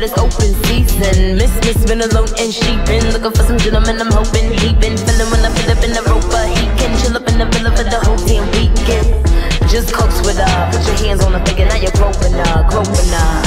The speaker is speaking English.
that it's open season. Miss been alone and she been looking for some gentlemen. I'm hoping he been feeling when I feel up in the Roper. He can chill up in the villa for the whole damn weekend. Just coax with her, put your hands on her, thinking now you're groping her, groping her.